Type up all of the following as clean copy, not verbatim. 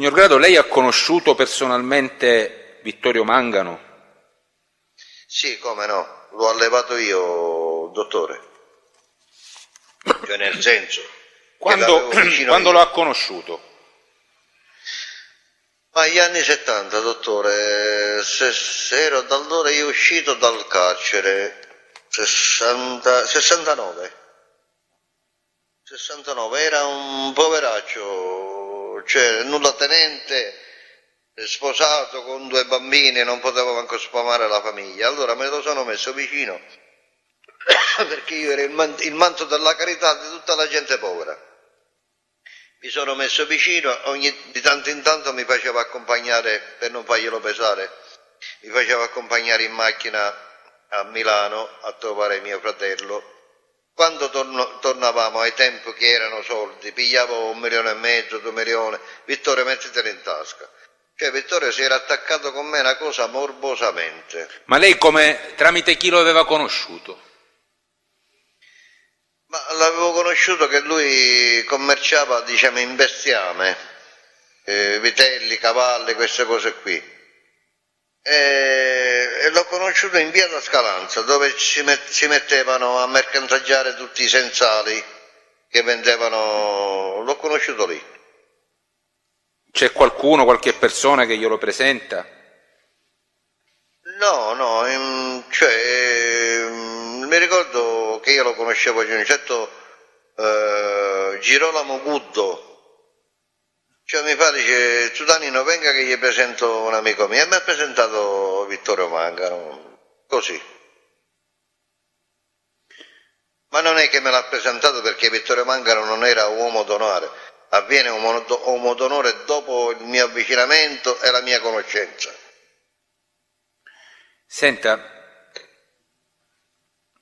Signor Grado, lei ha conosciuto personalmente Vittorio Mangano? Sì, come no, l'ho allevato io, dottore. Cioè nel senso, quando l'ha conosciuto? Ma gli anni 70, dottore, ero da allora io uscito dal carcere, 69, era un poveraccio, cioè nullatenente, sposato con 2 bambini, non potevo manco sfamare la famiglia, allora me lo sono messo vicino, perché io ero il manto della carità di tutta la gente povera. Mi sono messo vicino, di tanto in tanto mi faceva accompagnare, per non farglielo pesare, mi faceva accompagnare in macchina a Milano a trovare mio fratello. Quando tornavamo ai tempi che erano soldi, pigliavo 1,5 milioni, 2 milioni, Vittorio mettetelo in tasca. Cioè Vittorio si era attaccato con me una cosa morbosamente. Ma lei come, tramite chi lo aveva conosciuto? Ma l'avevo conosciuto che lui commerciava, diciamo, in bestiame, vitelli, cavalli, queste cose qui. E l'ho conosciuto in via da Scalanza, dove si mettevano a mercanteggiare tutti i sensali che vendevano. L'ho conosciuto lì. C'è qualcuno, qualche persona che glielo presenta? No, cioè, mi ricordo che io lo conoscevo di un certo Girolamo Guddo, cioè mi fa, dice, tu Danino venga che gli presento un amico mio, e mi ha presentato Vittorio Mangano, così. Ma non è che me l'ha presentato, perché Vittorio Mangano non era uomo d'onore, avviene uomo d'onore dopo il mio avvicinamento e la mia conoscenza. Senta,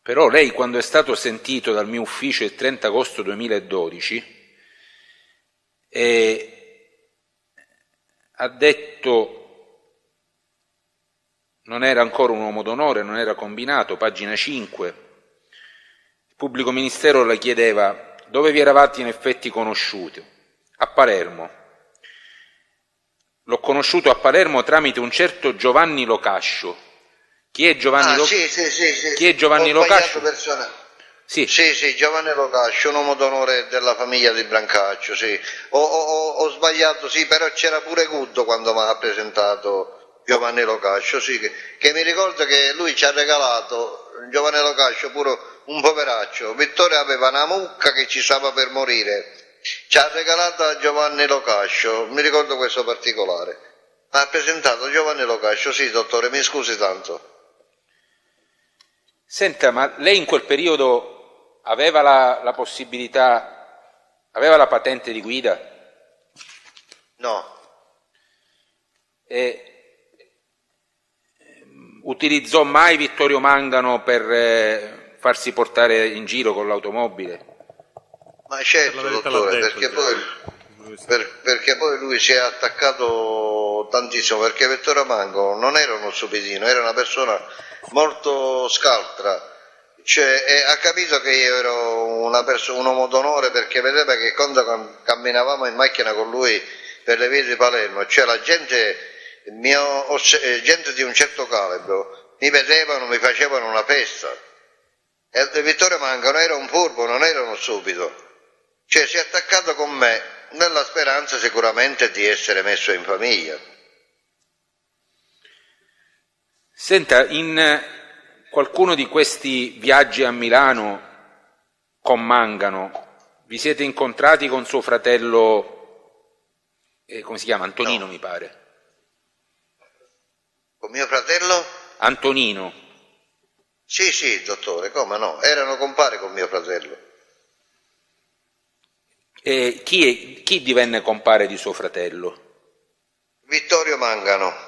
però lei, quando è stato sentito dal mio ufficio il 30 agosto 2012, ha detto, non era ancora un uomo d'onore, non era combinato, pagina 5, il pubblico ministero le chiedeva dove vi eravate in effetti conosciuti. A Palermo. L'ho conosciuto a Palermo tramite un certo Giovanni Locascio. Chi è Giovanni Locascio? Sì. Chi è Giovanni Locascio? Sì, Giovanni Locascio, un uomo d'onore della famiglia di Brancaccio, sì. Ho sbagliato, sì, però c'era pure Guddo quando mi ha presentato Giovanni Locascio, sì, che mi ricordo che lui ci ha regalato, Giovanni Locascio, pure un poveraccio. Vittorio aveva una mucca che ci stava per morire, ci ha regalato a Giovanni Locascio, mi ricordo questo particolare. Mi ha presentato Giovanni Locascio, sì, dottore, mi scusi tanto. Senta, ma lei in quel periodo aveva la possibilità, aveva la patente di guida? No. E utilizzò mai Vittorio Mangano per farsi portare in giro con l'automobile? Ma certo, dottore, perché poi lui si è attaccato tantissimo, perché Vittorio Mangano non era uno stupidino, era una persona molto scaltra, cioè, e ha capito che io ero un uomo d'onore, perché vedeva che quando camminavamo in macchina con lui per le vie di Palermo, cioè la gente di un certo calibro mi vedevano, mi facevano una festa, e Vittorio Mangano era un furbo, non era uno stupido, cioè si è attaccato con me nella speranza sicuramente di essere messo in famiglia. Senta, in qualcuno di questi viaggi a Milano con Mangano vi siete incontrati con suo fratello, come si chiama? Antonino, no. Mi pare. Con mio fratello? Antonino. Sì, dottore, come no? Erano compari con mio fratello. E chi divenne compare di suo fratello? Vittorio Mangano.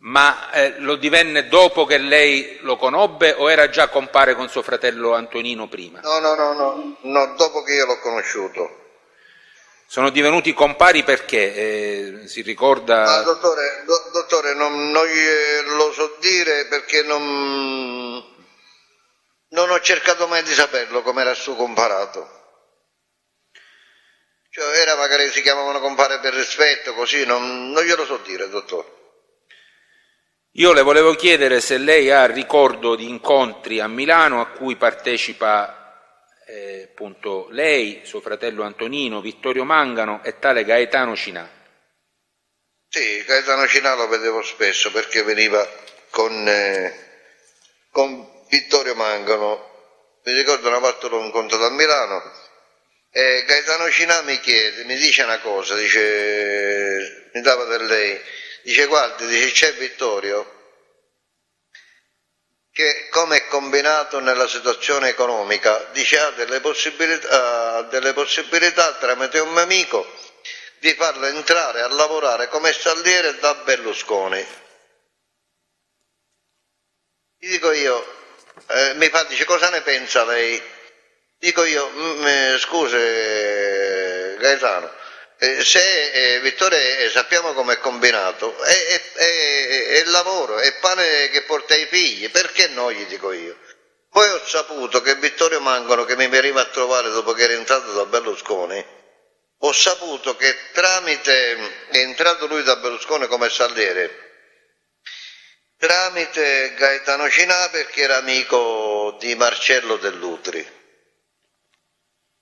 Ma lo divenne dopo che lei lo conobbe, o era già compare con suo fratello Antonino prima? No, dopo che io l'ho conosciuto. Sono divenuti compari perché? Si ricorda? Ma dottore non lo so dire, perché non ho cercato mai di saperlo come era suo comparato. Cioè era magari si chiamavano compare per rispetto, così, non glielo so dire, dottore. Io le volevo chiedere se lei ha ricordo di incontri a Milano a cui partecipa appunto lei, suo fratello Antonino, Vittorio Mangano e tale Gaetano Cinà. Sì, Gaetano Cinà lo vedevo spesso perché veniva con Vittorio Mangano. Mi ricordo una volta l'ho incontrato a Milano e Gaetano Cinà mi chiede, mi dice una cosa, dice, mi dava del lei. Dice, guarda, dice, c'è Vittorio che, come è combinato nella situazione economica, dice, ha delle possibilità tramite un mio amico di farlo entrare a lavorare come stalliere da Berlusconi. Gli dico io, mi fa, dice, cosa ne pensa lei? Dico io, scusa Gaetano, se Vittorio sappiamo come è combinato, è lavoro, è pane che porta ai figli, perché no, gli dico io. Poi ho saputo che Vittorio Mangano, che mi veniva a trovare dopo che era entrato da Berlusconi, ho saputo che tramite, è entrato lui da Berlusconi come stalliere, tramite Gaetano Cinà, perché era amico di Marcello Dell'Utri.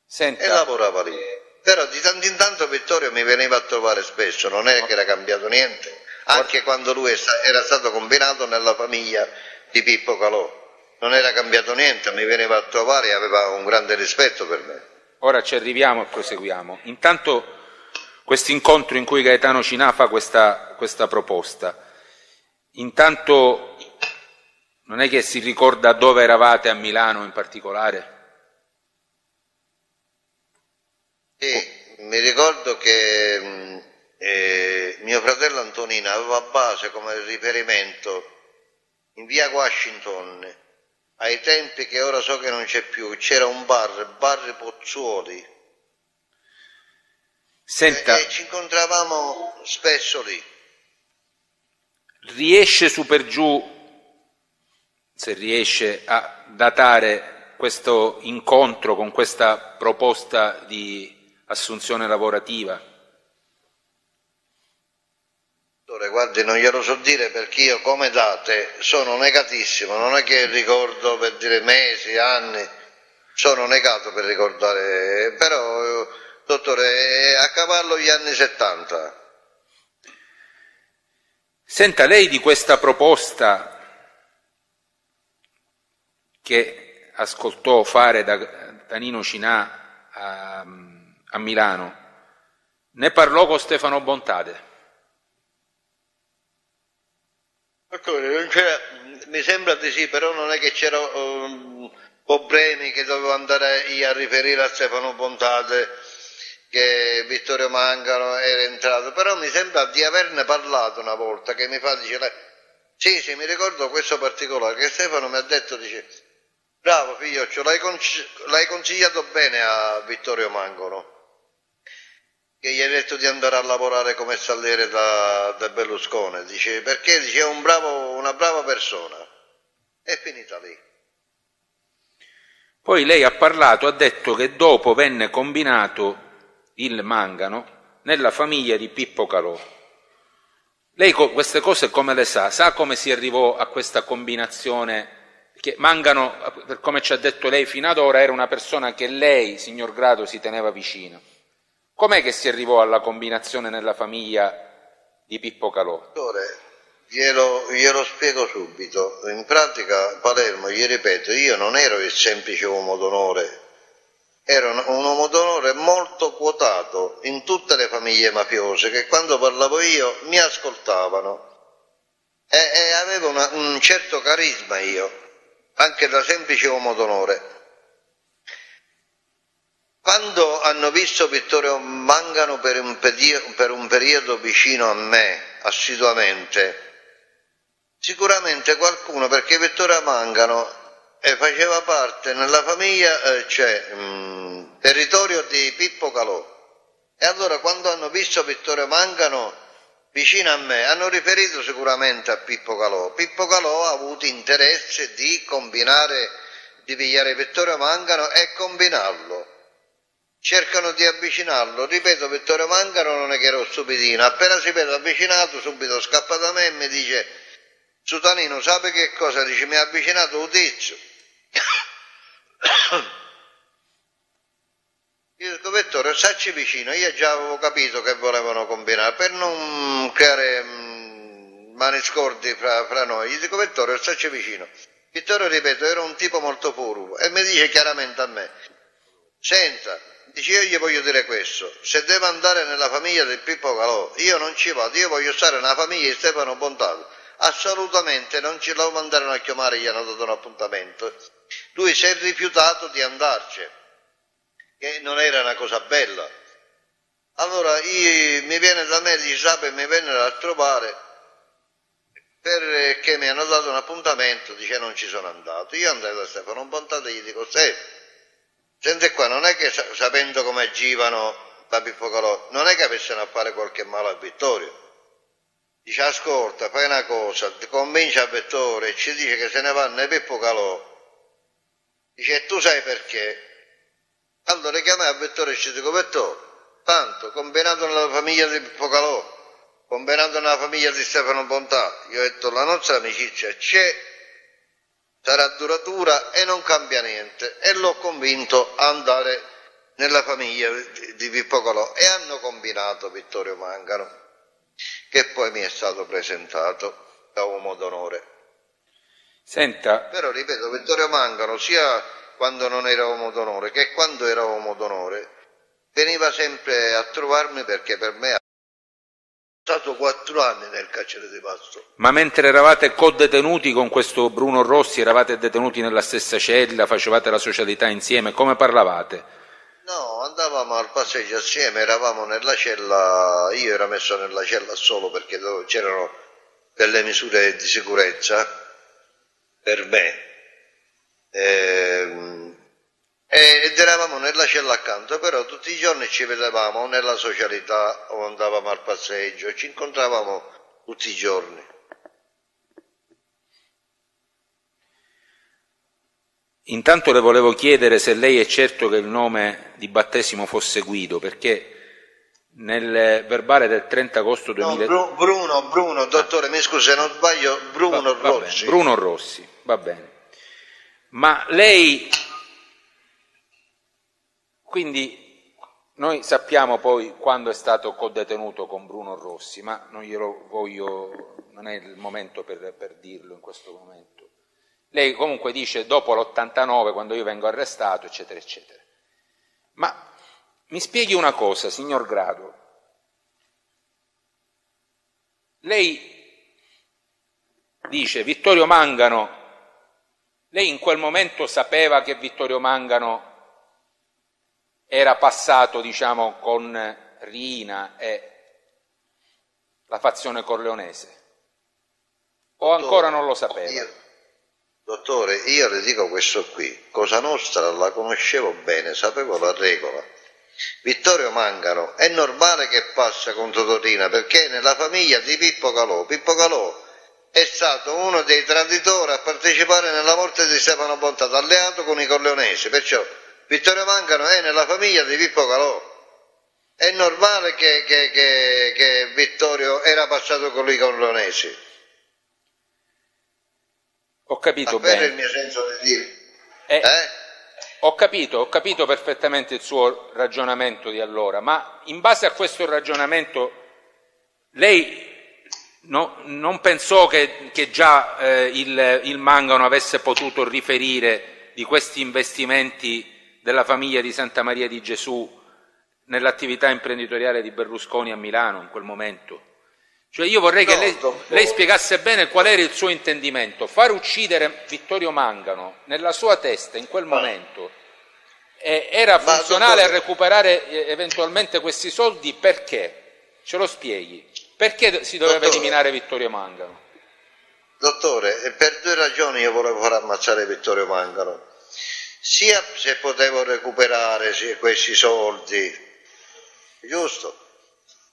Senta, e lavorava lì. Però di tanto in tanto Vittorio mi veniva a trovare spesso, non è che era cambiato niente, anche quando lui era stato combinato nella famiglia di Pippo Calò, non era cambiato niente, mi veniva a trovare e aveva un grande rispetto per me. Ora ci arriviamo e proseguiamo. Intanto questo incontro in cui Gaetano Cinà fa questa proposta, intanto non è che si ricorda dove eravate a Milano in particolare? Sì, mi ricordo che mio fratello Antonino aveva base come riferimento in via Washington, ai tempi che ora so che non c'è più, c'era un bar Pozzuoli. Senta, e ci incontravamo spesso lì. Riesce su per giù, se riesce, a datare questo incontro con questa proposta di assunzione lavorativa? Dottore, guardi, non glielo so dire perché io come date sono negatissimo, non è che ricordo per dire mesi, anni, sono negato per ricordare, però dottore, a cavallo gli anni 70. Senta, lei di questa proposta che ascoltò fare da Nino Cinà a Milano, ne parlò con Stefano Bontate? Mi sembra di sì, però non è che c'era problemi che dovevo andare io a riferire a Stefano Bontate che Vittorio Mangano era entrato, però mi sembra di averne parlato una volta, che mi fa, dice, sì, mi ricordo questo particolare, che Stefano mi ha detto, dice, bravo figlioccio, l'hai consigliato bene a Vittorio Mangano, che gli hai detto di andare a lavorare come stalliere da Berlusconi, dice, perché dice, è una brava persona. È finita lì. Poi lei ha parlato, ha detto che dopo venne combinato il Mangano nella famiglia di Pippo Calò. Lei queste cose come le sa? Sa come si arrivò a questa combinazione? Che Mangano, per come ci ha detto lei fino ad ora, era una persona che lei, signor Grado, si teneva vicino. Com'è che si arrivò alla combinazione nella famiglia di Pippo Calò? Dottore, glielo spiego subito. In pratica, Palermo, gli ripeto, io non ero il semplice uomo d'onore. Era un uomo d'onore molto quotato in tutte le famiglie mafiose che quando parlavo io mi ascoltavano e avevo un certo carisma io, anche da semplice uomo d'onore. Quando hanno visto Vittorio Mangano per un periodo vicino a me, assiduamente, sicuramente qualcuno, perché Vittorio Mangano faceva parte nella famiglia, territorio di Pippo Calò, e allora quando hanno visto Vittorio Mangano vicino a me hanno riferito sicuramente a Pippo Calò. Pippo Calò ha avuto interesse di pigliare Vittorio Mangano e combinarlo, Cercano di avvicinarlo, ripeto, Vittorio Mangano non è che ero stupidino, appena si vede avvicinato subito scappa da me e mi dice: Sutanino, sappi che cosa? Dice, mi ha avvicinato un tizio. Io dico, Vittorio, stacci vicino, io già avevo capito che volevano combinare, per non creare mani scordi fra noi, gli dico, Vittorio, stacci vicino. Vittorio, ripeto, era un tipo molto furbo e mi dice chiaramente a me: senta, dice, io gli voglio dire questo, se devo andare nella famiglia del Pippo Calò, io non ci vado, io voglio stare nella famiglia di Stefano Bontate, assolutamente non ci lo mandarono a chiamare, gli hanno dato un appuntamento. Lui si è rifiutato di andarci, che non era una cosa bella. Allora mi viene da me, dice, Sabe, mi vennero a trovare perché mi hanno dato un appuntamento, dice, non ci sono andato. Io andai da Stefano Bontate e gli dico, Stefano, senti qua, non è che sapendo come agivano da Pippo Calò, non è che avessero a fare qualche male a Vittorio. Dice, ascolta, fai una cosa, convince a Vittorio e ci dice che se ne vanno a Pippo Calò. Dice, e tu sai perché? Allora chiamai a Vittorio e ci dico, Vittorio, tanto, combinato nella famiglia di Pippo Calò, combinato nella famiglia di Stefano Bontate, io ho detto, la nostra amicizia c'è, sarà duratura e non cambia niente, e l'ho convinto a andare nella famiglia di Pippo Calò e hanno combinato Vittorio Mangano, che poi mi è stato presentato da uomo d'onore. Senta. Però ripeto, Vittorio Mangano sia quando non era uomo d'onore che quando era uomo d'onore veniva sempre a trovarmi, perché per me ha stato 4 anni nel carcere di Vasto. Ma mentre eravate codetenuti con questo Bruno Rossi, eravate detenuti nella stessa cella, facevate la socialità insieme, come parlavate? No, andavamo al passeggio assieme, eravamo nella cella, io ero messo nella cella solo perché c'erano delle misure di sicurezza per me, ed eravamo nella cella accanto, però tutti i giorni ci vedevamo o nella socialità o andavamo al passeggio, ci incontravamo tutti i giorni. Intanto le volevo chiedere se lei è certo che il nome di battesimo fosse Guido, perché nel verbale del 30 agosto 2000... No, Bruno, dottore, mi scusi se non sbaglio, Bruno Rossi. Bene, Bruno Rossi, va bene. Ma lei... Quindi noi sappiamo poi quando è stato codetenuto con Bruno Rossi, ma non glielo voglio, non è il momento per dirlo in questo momento. Lei comunque dice dopo l'89, quando io vengo arrestato, eccetera, eccetera. Ma mi spieghi una cosa, signor Grado. Lei dice Vittorio Mangano, lei in quel momento sapeva che Vittorio Mangano era passato, diciamo, con Riina e la fazione corleonese, o ancora non lo sapeva? Dottore, io le dico questo qui, Cosa Nostra la conoscevo bene, sapevo la regola. Vittorio Mangano è normale che passa con Totò Riina, perché nella famiglia di Pippo Calò, Pippo Calò è stato uno dei traditori a partecipare nella morte di Stefano Bontate, alleato con i corleonesi, perciò Vittorio Mangano è nella famiglia di Pippo Calò. È normale che Vittorio era passato con lui corleonesi. Ho capito bene. È il mio senso di dire. Ho capito perfettamente il suo ragionamento di allora, ma in base a questo ragionamento lei non pensò che già il Mangano avesse potuto riferire di questi investimenti della famiglia di Santa Maria di Gesù nell'attività imprenditoriale di Berlusconi a Milano in quel momento? Cioè io vorrei che lei spiegasse bene qual era il suo intendimento. Far uccidere Vittorio Mangano nella sua testa in quel momento era funzionale a recuperare eventualmente questi soldi, perché? Ce lo spieghi. Perché si doveva eliminare Vittorio Mangano? Dottore, per 2 ragioni io volevo far ammazzare Vittorio Mangano. Sia se potevo recuperare questi soldi, giusto?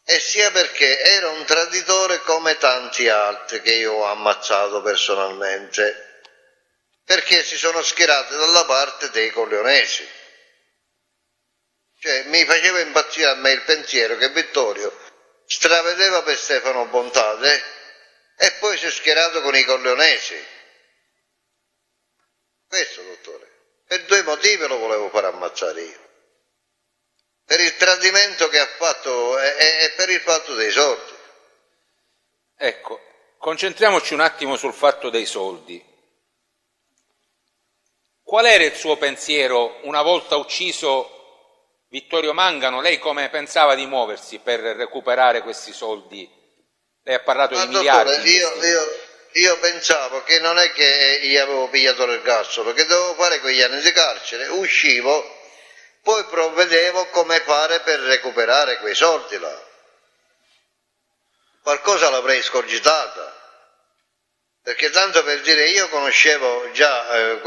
E sia perché era un traditore come tanti altri che io ho ammazzato personalmente, perché si sono schierati dalla parte dei corleonesi. Cioè, mi faceva impazzire a me il pensiero che Vittorio stravedeva per Stefano Bontate e poi si è schierato con i corleonesi. Questo, dottore, per due motivi lo volevo far ammazzare io. Per il tradimento che ha fatto e per il fatto dei soldi. Ecco, concentriamoci un attimo sul fatto dei soldi. Qual era il suo pensiero una volta ucciso Vittorio Mangano? Lei come pensava di muoversi per recuperare questi soldi? Lei ha parlato di miliardi. Dottore, io pensavo che non è che gli avevo pigliato l'ergastolo, che dovevo fare quegli anni di carcere, uscivo, poi provvedevo come fare per recuperare quei soldi là. Qualcosa l'avrei scorgitata, perché tanto per dire, io conoscevo già...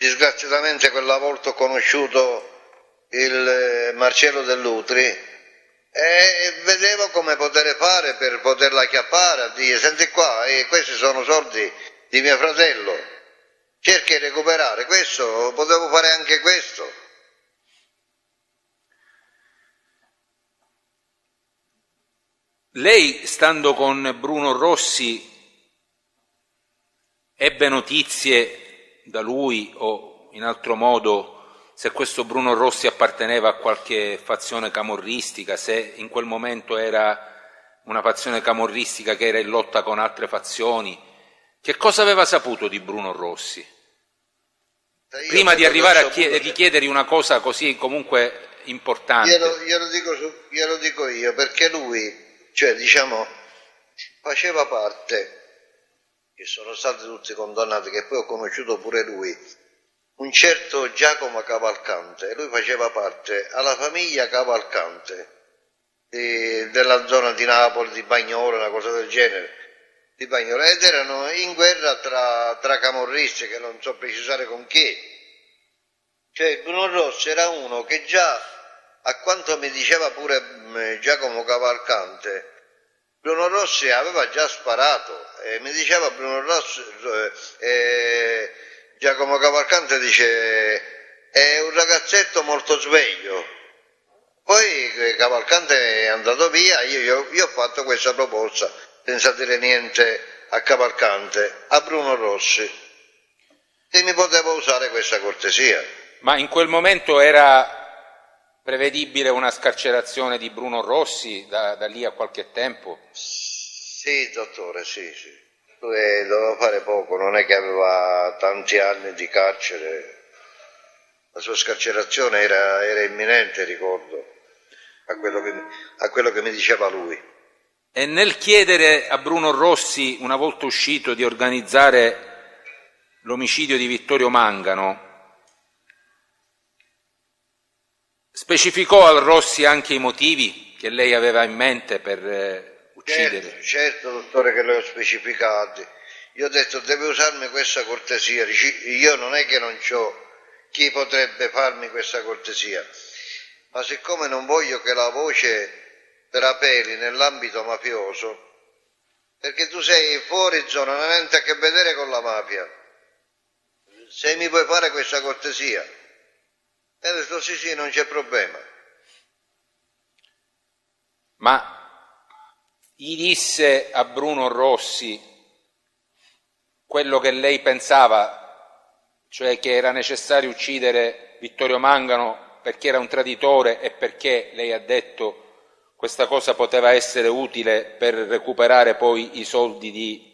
Disgraziatamente quella volta ho conosciuto il Marcello Dell'Utri e vedevo come poter fare per poterla acchiappare, a dire: senti qua, questi sono soldi di mio fratello, cerchi di recuperare questo, potevo fare anche questo. Lei, stando con Bruno Rossi, ebbe notizie da lui o in altro modo se questo Bruno Rossi apparteneva a qualche fazione camorristica, se in quel momento era una fazione camorristica che era in lotta con altre fazioni? Che cosa aveva saputo di Bruno Rossi? Prima di arrivare a richiedere una cosa così comunque importante. Glielo dico io, perché lui, cioè diciamo, faceva parte, che sono stati tutti condannati, che poi ho conosciuto pure lui, un certo Giacomo Cavalcante. Lui faceva parte alla famiglia Cavalcante della zona di Napoli, di Bagnolo, una cosa del genere, di Bagnolo, ed erano in guerra tra camorristi che non so precisare con chi. Cioè Bruno Rossi era uno che già, a quanto mi diceva pure Giacomo Cavalcante, Bruno Rossi aveva già sparato. Mi diceva Bruno Rossi, Giacomo Cavalcante dice: è un ragazzetto molto sveglio. Poi Cavalcante è andato via, io ho fatto questa proposta senza dire niente a Cavalcante, a Bruno Rossi, e mi poteva usare questa cortesia. Ma in quel momento era prevedibile una scarcerazione di Bruno Rossi da lì a qualche tempo? Sì, dottore, sì. Lui doveva fare poco, non è che aveva tanti anni di carcere. La sua scarcerazione era imminente, ricordo, a quello che mi diceva lui. E nel chiedere a Bruno Rossi, una volta uscito, di organizzare l'omicidio di Vittorio Mangano, specificò al Rossi anche i motivi che lei aveva in mente per uccidere? Certo, dottore, che le ho specificati. Io ho detto: deve usarmi questa cortesia. Io non è che non c'ho chi potrebbe farmi questa cortesia, ma siccome non voglio che la voce trapeli nell'ambito mafioso, perché tu sei fuori zona, non hai niente a che vedere con la mafia, se mi puoi fare questa cortesia. E ho detto sì, non c'è problema. Ma gli disse a Bruno Rossi quello che lei pensava, cioè che era necessario uccidere Vittorio Mangano perché era un traditore e perché, lei ha detto, questa cosa poteva essere utile per recuperare poi i soldi di...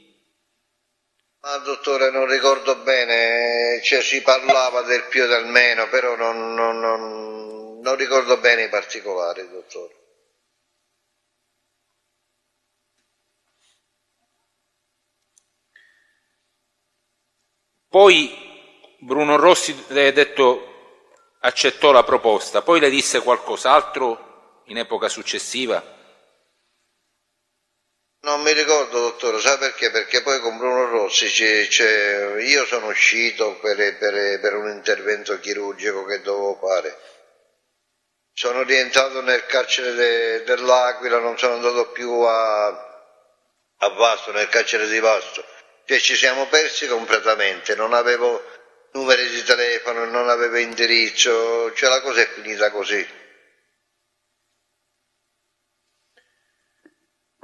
Ma dottore, non ricordo bene, cioè si parlava del più e del meno, però non ricordo bene i particolari, dottore. Poi Bruno Rossi, le ha detto, accettò la proposta, poi le disse qualcos'altro in epoca successiva? Non mi ricordo, dottore, sa perché? Perché poi con Bruno Rossi io sono uscito per un intervento chirurgico che dovevo fare. Sono rientrato nel carcere dell'Aquila, non sono andato più a Vasto, nel carcere di Vasto. Cioè ci siamo persi completamente, non avevo numeri di telefono, non avevo indirizzo, cioè la cosa è finita così.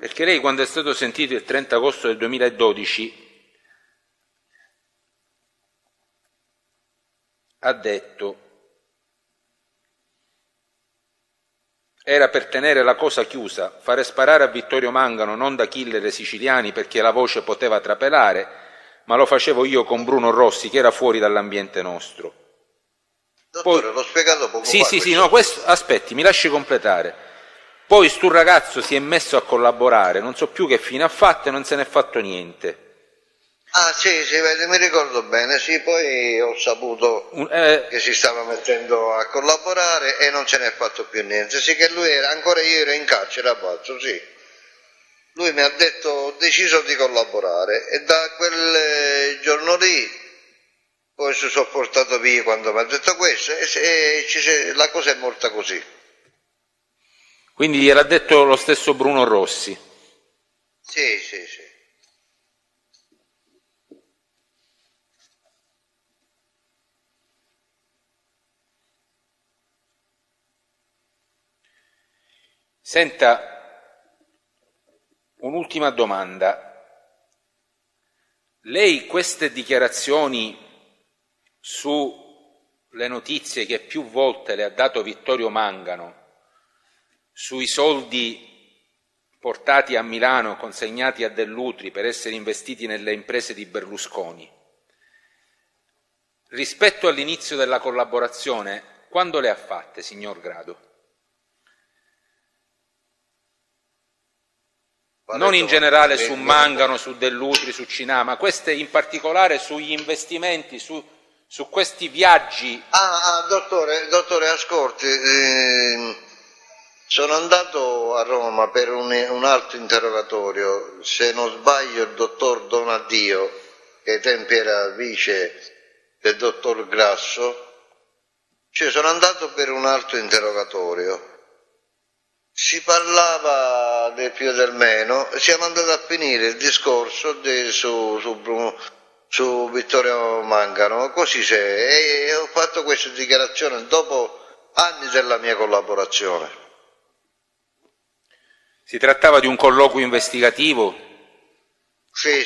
Perché lei, quando è stato sentito il 30 agosto del 2012, ha detto: era per tenere la cosa chiusa, fare sparare a Vittorio Mangano non da killer siciliani perché la voce poteva trapelare, ma lo facevo io con Bruno Rossi che era fuori dall'ambiente nostro. Dottore, poi... l'ho spiegato poco fa. Sì, no, questo... aspetti, mi lasci completare. Poi stu ragazzo si è messo a collaborare, non so più che fine ha fatto e non se n'è fatto niente. Ah sì, mi ricordo bene, sì, poi ho saputo che si stava mettendo a collaborare e non ce n'è fatto più niente, sì che lui era, ancora io ero in carcere a Vasto, sì. Lui mi ha detto, ho deciso di collaborare e da quel giorno lì poi si sono portato via quando mi ha detto questo e la cosa è morta così. Quindi gliel'ha detto lo stesso Bruno Rossi? Sì. Senta, un'ultima domanda. Lei queste dichiarazioni sulle notizie che più volte le ha dato Vittorio Mangano, sui soldi portati a Milano, consegnati a Dell'Utri per essere investiti nelle imprese di Berlusconi, rispetto all'inizio della collaborazione, quando le ha fatte, signor Grado? Non in generale su Mangano, su Dell'Utri, su Cinà, ma queste in particolare sugli investimenti, su questi viaggi. Dottore, ascolti, sono andato a Roma per un altro interrogatorio, se non sbaglio il dottor Donadio, che ai tempi era vice del dottor Grasso, cioè sono andato per un altro interrogatorio, si parlava del più e del meno, siamo andati a finire il discorso su Vittorio Mangano, così c'è, e ho fatto questa dichiarazione dopo anni della mia collaborazione. Si trattava di un colloquio investigativo? Sì.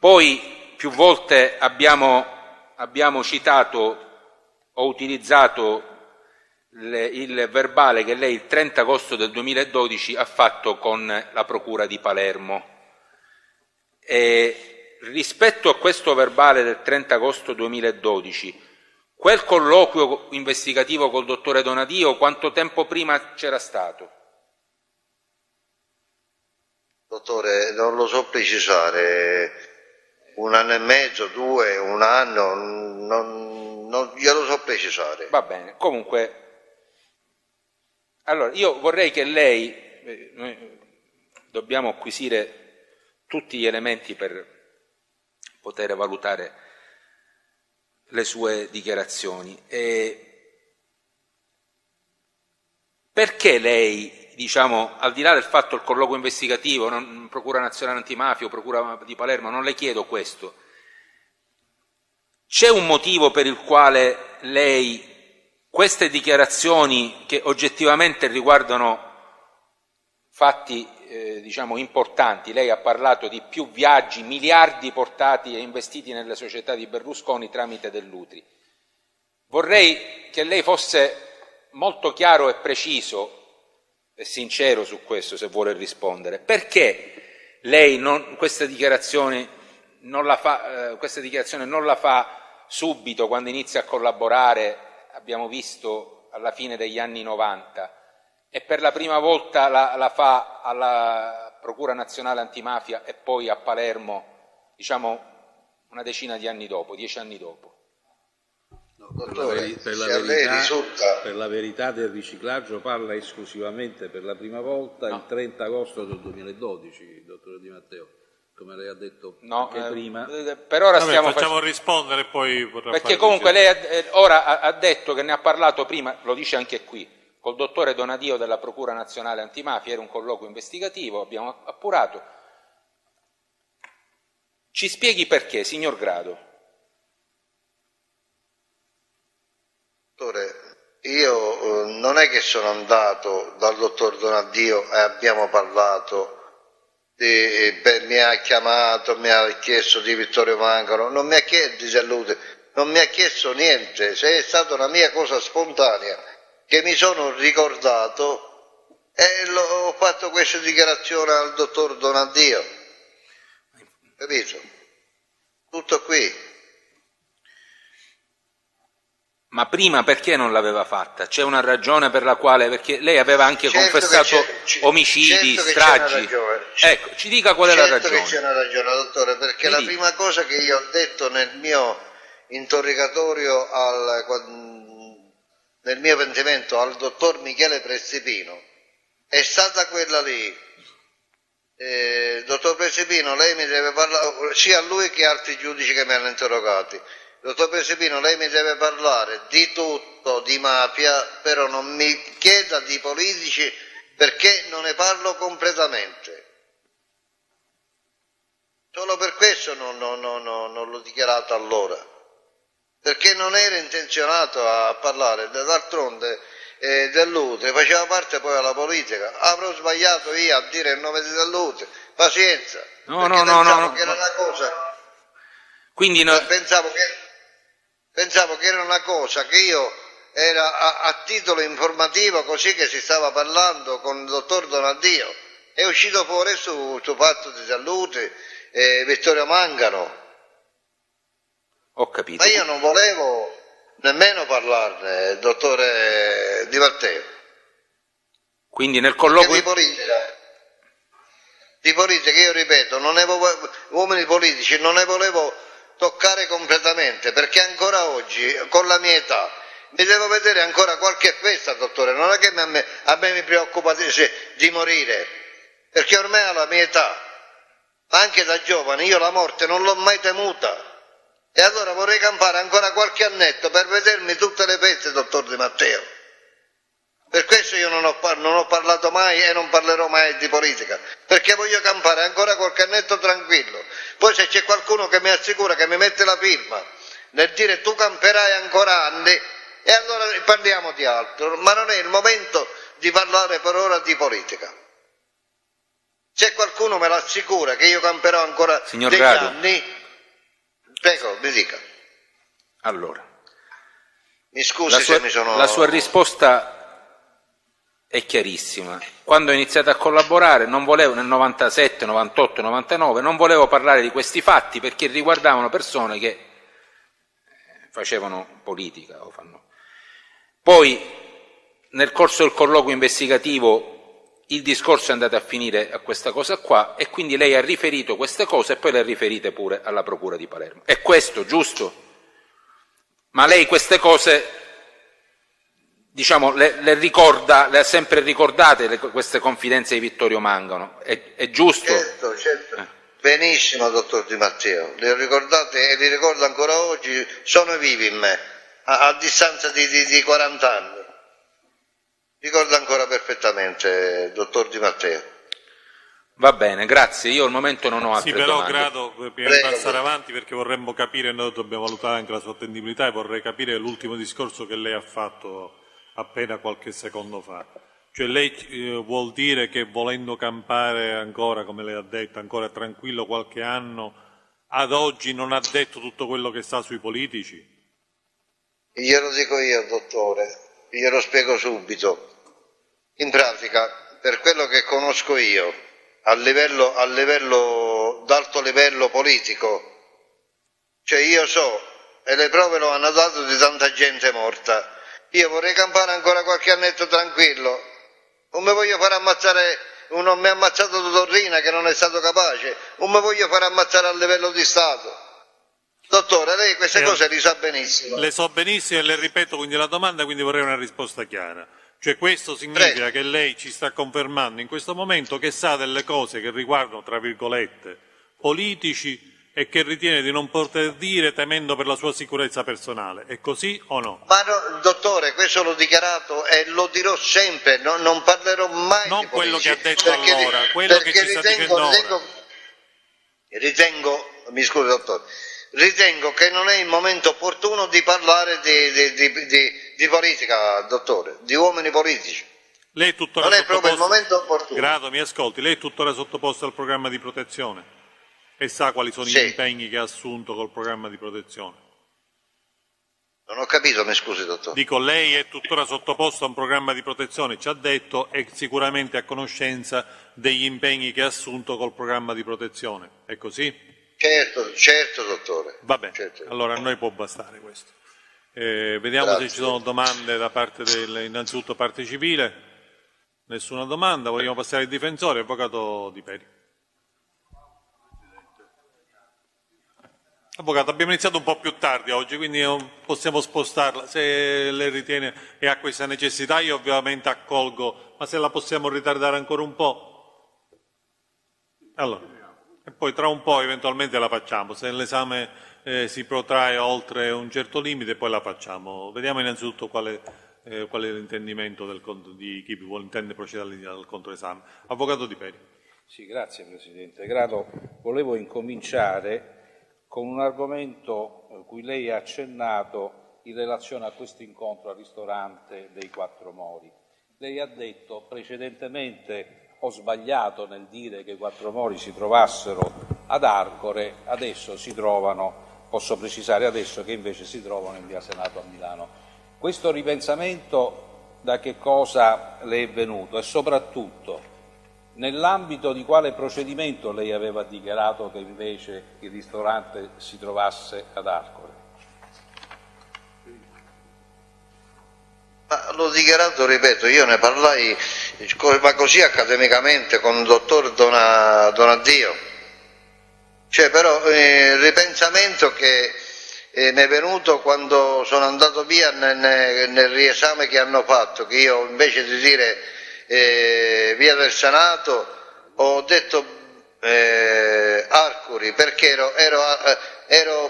Poi più volte abbiamo citato o utilizzato il verbale che lei il 30 agosto del 2012 ha fatto con la Procura di Palermo. E rispetto a questo verbale del 30 agosto 2012, quel colloquio investigativo col dottore Donadio quanto tempo prima c'era stato? Dottore, non lo so precisare, 1 anno e mezzo, 2, 1 anno, non glielo so precisare. Va bene, comunque, allora io vorrei che lei, noi dobbiamo acquisire tutti gli elementi per poter valutare le sue dichiarazioni. E perché lei, diciamo, al di là del fatto del colloquio investigativo, Procura Nazionale Antimafia, Procura di Palermo, non le chiedo questo. C'è un motivo per il quale lei queste dichiarazioni che oggettivamente riguardano fatti diciamo importanti, lei ha parlato di più viaggi, miliardi portati e investiti nelle società di Berlusconi tramite Dell'Utri. Vorrei che lei fosse molto chiaro e preciso e sincero su questo, se vuole rispondere. Perché lei questa dichiarazione non la fa subito quando inizia a collaborare, abbiamo visto alla fine degli anni 90, e per la prima volta la fa alla Procura Nazionale Antimafia e poi a Palermo, diciamo una decina di anni dopo, 10 anni dopo? Dottore, per la verità del riciclaggio parla esclusivamente per la prima volta il 30 agosto del 2012, dottore Di Matteo, come lei ha detto anche prima. Per ora facciamo rispondere poi vorrà. Perché comunque lei ora ha detto che ne ha parlato prima, lo dice anche qui, col dottore Donadio della Procura Nazionale Antimafia, era un colloquio investigativo, abbiamo appurato. Ci spieghi perché, signor Grado? Io non è che sono andato dal dottor Donadio e abbiamo parlato, mi ha chiamato, mi ha chiesto di Vittorio Mangano, non mi ha chiesto di salute, non mi ha chiesto niente, se è stata una mia cosa spontanea che mi sono ricordato e ho fatto questa dichiarazione al dottor Donadio, capito? Tutto qui. Ma prima perché non l'aveva fatta? C'è una ragione per la quale, perché lei aveva anche confessato omicidi, stragi. Ecco, ci dica qual è la ragione. Certo che c'è una ragione, dottore, perché la prima cosa che io ho detto nel mio interrogatorio, nel mio pentimento al dottor Michele Prestipino, è stata quella lì. Dottor Prestipino, lei mi deve parlare, sia a lui che altri giudici che mi hanno interrogati. Dottor Prestipino, lei mi deve parlare di tutto, di mafia, però non mi chieda di politici perché non ne parlo completamente. Solo per questo non l'ho dichiarato allora, perché non era intenzionato a parlare. D'altronde Dell'Utri faceva parte poi della politica. Avrò sbagliato io a dire il nome di Dell'Utri, pazienza, pensavo che era una cosa... Quindi no... Pensavo che era una cosa che io era a titolo informativo, così che si stava parlando con il dottor Donadio. È uscito fuori su fatto di salute Vittorio Mangano. Ho capito. Ma io non volevo nemmeno parlarne, dottore Di Matteo. Quindi nel colloquio... Di politica, io ripeto, uomini politici non ne volevo toccare completamente, perché ancora oggi, con la mia età, mi devo vedere ancora qualche festa, dottore. Non è che a me mi preoccupa di morire, perché ormai alla mia età, anche da giovane, io la morte non l'ho mai temuta, e allora vorrei campare ancora qualche annetto per vedermi tutte le feste, dottor Di Matteo. Per questo io non ho parlato mai e non parlerò mai di politica, perché voglio campare ancora qualche annetto tranquillo. Poi se c'è qualcuno che mi assicura, che mi mette la firma nel dire tu camperai ancora anni, e allora parliamo di altro, ma non è il momento di parlare per ora di politica. Se qualcuno me l'assicura che io camperò ancora degli anni, prego, mi dica. Allora, mi scusi se mi sono... La sua risposta è chiarissima. Quando ho iniziato a collaborare non volevo, nel 97, 98, 99 non volevo parlare di questi fatti perché riguardavano persone che facevano politica o fanno. Poi nel corso del colloquio investigativo il discorso è andato a finire a questa cosa qua, e quindi lei ha riferito queste cose e poi le ha riferite pure alla Procura di Palermo. È questo, giusto? Ma lei queste cose, diciamo, le ricorda, le ha sempre ricordate queste confidenze di Vittorio Mangano, è giusto? Certo, certo. Benissimo, dottor Di Matteo, le ricordate e le ricordo ancora oggi, sono vivi in me, a distanza di 40 anni. Ricordo ancora perfettamente, dottor Di Matteo. Va bene, grazie, io al momento non ho altre domande. Sì, però Grado, prima di passare avanti, perché vorremmo capire, noi dobbiamo valutare anche la sua attendibilità e vorrei capire l'ultimo discorso che lei ha fatto appena qualche secondo fa. Cioè lei vuol dire che volendo campare ancora, come lei ha detto, ancora tranquillo qualche anno, ad oggi non ha detto tutto quello che sa sui politici? Glielo dico io, dottore, glielo spiego subito. In pratica, per quello che conosco io, d'alto livello politico, cioè io so, e le prove lo hanno dato, di tanta gente morta. Io vorrei campare ancora qualche annetto tranquillo, non mi voglio far ammazzare, non mi ha ammazzato Totò Riina che non è stato capace, non mi voglio far ammazzare a livello di Stato. Dottore, lei queste cose le sa benissimo. Le so benissimo e le ripeto quindi la domanda, quindi vorrei una risposta chiara. Cioè questo significa che lei ci sta confermando in questo momento che sa delle cose che riguardano, tra virgolette, politici, e che ritiene di non poter dire temendo per la sua sicurezza personale, è così o no? Ma no, dottore, questo l'ho dichiarato e lo dirò sempre, no, non parlerò mai di quello che ha detto perché, allora, quello che ci sta dicendo ora. Ritengo, mi scusi dottore, ritengo che non è il momento opportuno di parlare di, di, di, di politica, dottore, di uomini politici. Lei è tuttora non è proprio il momento opportuno. Grado, mi ascolti, lei è tuttora sottoposto al programma di protezione e sa quali sono gli impegni che ha assunto col programma di protezione? Non ho capito, mi scusi dottore. Dico, lei è tuttora sottoposto a un programma di protezione, ci ha detto, e sicuramente a conoscenza degli impegni che ha assunto col programma di protezione, è così? Certo, certo dottore. Va bene, certo. Allora a noi può bastare questo. Vediamo se ci sono domande da parte del, innanzitutto parte civile. Nessuna domanda, vogliamo passare al difensore, avvocato Di Peri. Avvocato, abbiamo iniziato un po' più tardi oggi, quindi possiamo spostarla. Se lei ritiene e ha questa necessità, io ovviamente accolgo, ma se la possiamo ritardare ancora un po'? Allora, e poi tra un po' eventualmente la facciamo. Se l'esame si protrae oltre un certo limite, poi la facciamo. Vediamo innanzitutto qual è l'intendimento di chi intende procedere al controesame. Avvocato Di Peri. Sì, grazie Presidente. Grado, volevo incominciare con un argomento cui lei ha accennato in relazione a questo incontro al ristorante dei Quattro Mori. Lei ha detto precedentemente ho sbagliato nel dire che i Quattro Mori si trovassero ad Arcore, adesso si trovano, posso precisare adesso che invece si trovano in via Senato a Milano. Questo ripensamento da che cosa le è venuto e soprattutto nell'ambito di quale procedimento lei aveva dichiarato che invece il ristorante si trovasse ad Arcore? L'ho dichiarato, ripeto, io ne parlai, ma così accademicamente, con il dottor Donadio. Cioè, però, il ripensamento che mi è venuto quando sono andato via nel riesame che hanno fatto, che io invece di dire via del Senato ho detto Arcuri, perché ero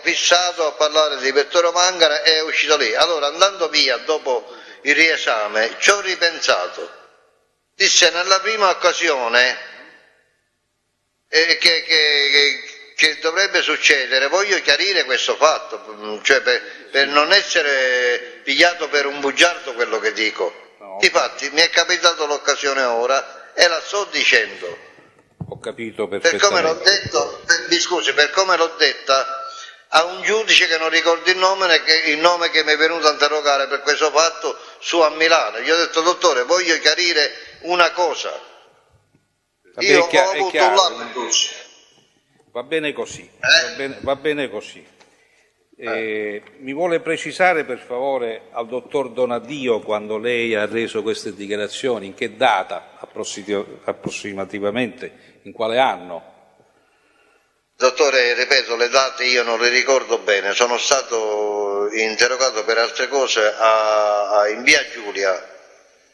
fissato a parlare di Vittorio Mangano e è uscito lì. Allora, andando via dopo il riesame ci ho ripensato, disse nella prima occasione che dovrebbe succedere, voglio chiarire questo fatto, cioè per non essere pigliato per un bugiardo quello che dico. Difatti mi è capitato l'occasione ora e la sto dicendo. Ho capito perfettamente. Per come l'ho detto, mi scusi, per come l'ho detta a un giudice che non ricordo il nome che mi è venuto a interrogare per questo fatto su a Milano. Gli ho detto dottore, voglio chiarire una cosa. Io ho avuto un lapsus. Va bene così, va bene così. Mi vuole precisare per favore al dottor Donadio, quando lei ha reso queste dichiarazioni, in che data approssimativamente, in quale anno? Dottore, ripeto, le date io non le ricordo bene, sono stato interrogato per altre cose in via Giulia,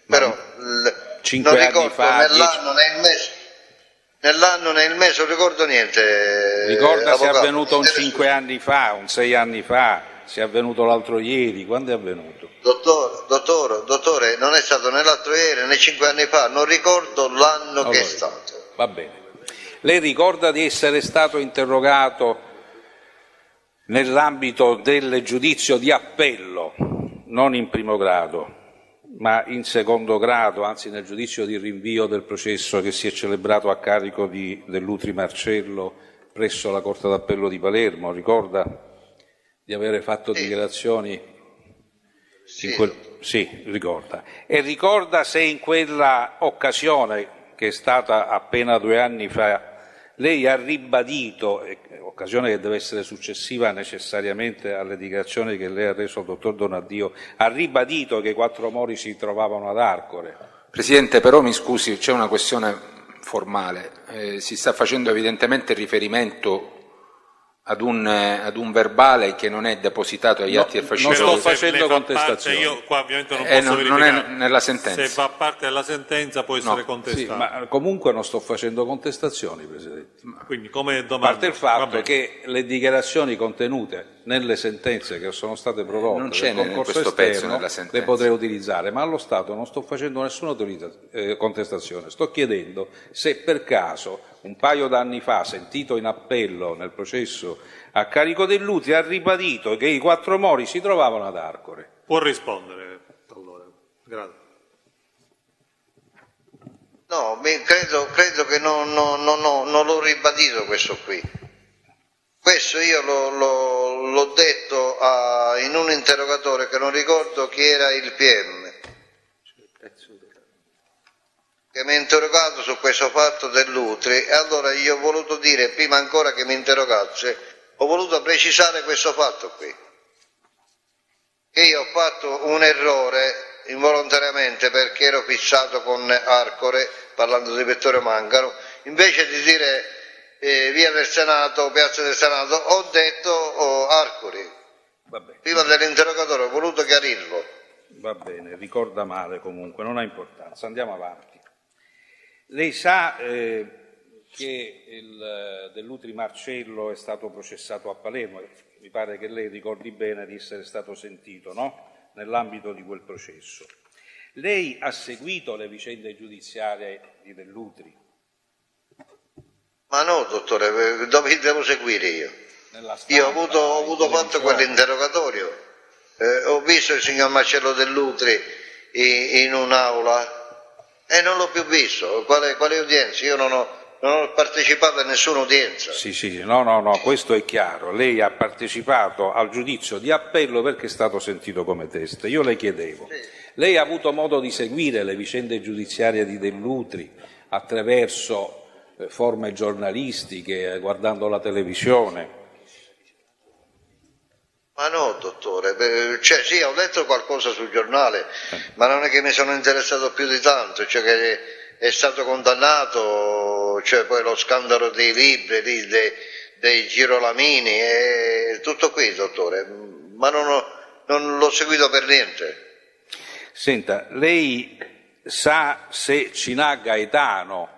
però non ricordo né l'anno né il mese. Nell'anno, nel mese, non ricordo niente. Ricorda se è avvenuto un 5 anni fa, un 6 anni fa, se è avvenuto l'altro ieri, quando è avvenuto? Dottore, non è stato né l'altro ieri né 5 anni fa, non ricordo l'anno che è stato. Va bene. Lei ricorda di essere stato interrogato nell'ambito del giudizio di appello, non in primo grado, ma in secondo grado, anzi nel giudizio di rinvio del processo che si è celebrato a carico di Dell'Utri Marcello presso la Corte d'Appello di Palermo? Ricorda di avere fatto dichiarazioni? Sì, ricorda. E ricorda se in quella occasione, che è stata appena 2 anni fa, lei ha ribadito, occasione che deve essere successiva necessariamente alle dichiarazioni che lei ha reso al dottor Donadio, ha ribadito che i Quattro Mori si trovavano ad Arcore. Presidente, però mi scusi, c'è una questione formale. Si sta facendo evidentemente riferimento ad un verbale che non è depositato agli atti del fascicolo. Non sto facendo contestazione. Io qua ovviamente non posso verificare. Non è nella sentenza. Se fa parte della sentenza può essere contestato. Sì, ma comunque non sto facendo contestazioni, Presidente. Quindi come domanda. A parte il fatto che le dichiarazioni contenute nelle sentenze che sono state prodotte non c'è nel concorso esterno, le potrei utilizzare, ma allo Stato non sto facendo nessuna contestazione. Sto chiedendo se per caso un paio d'anni fa, sentito in appello nel processo a carico Dell'Utri, ha ribadito che i Quattro Mori si trovavano ad Arcore. Può rispondere, allora. Grazie. No, credo che non l'ho ribadito questo qui. Questo io l'ho detto in un interrogatore che non ricordo chi era il PM, che mi ha interrogato su questo fatto dell'Utri, e allora gli ho voluto dire, prima ancora che mi interrogasse, ho voluto precisare questo fatto qui, che io ho fatto un errore involontariamente perché ero fissato con Arcore, parlando di Vittorio Mangano, invece di dire via del Senato, piazza del Senato, ho detto Arcore. Prima dell'interrogatore ho voluto chiarirlo. Va bene, ricorda male comunque, non ha importanza, andiamo avanti. Lei sa che Dell'Utri Marcello è stato processato a Palermo, mi pare che lei ricordi bene di essere stato sentito, no? Nell'ambito di quel processo. Lei ha seguito le vicende giudiziarie di Dell'Utri? Ma no, dottore, dove devo seguire io? Nella stampa, io ho avuto fatto quell'interrogatorio, ho visto il signor Marcello Dell'Utri in un'aula e non l'ho più visto. Quale udienza? Io non ho partecipato a nessuna udienza. Sì, no, questo è chiaro. Lei ha partecipato al giudizio di appello perché è stato sentito come testa. Io le chiedevo, sì, lei ha avuto modo di seguire le vicende giudiziarie di Dell'Utri attraverso forme giornalistiche, guardando la televisione? Ma no, dottore, cioè sì, ho letto qualcosa sul giornale, ma non è che mi sono interessato più di tanto, cioè che è stato condannato, cioè poi lo scandalo dei libri, dei girolamini, e tutto qui, dottore, ma non l'ho seguito per niente. Senta, lei sa se Cinà Gaetano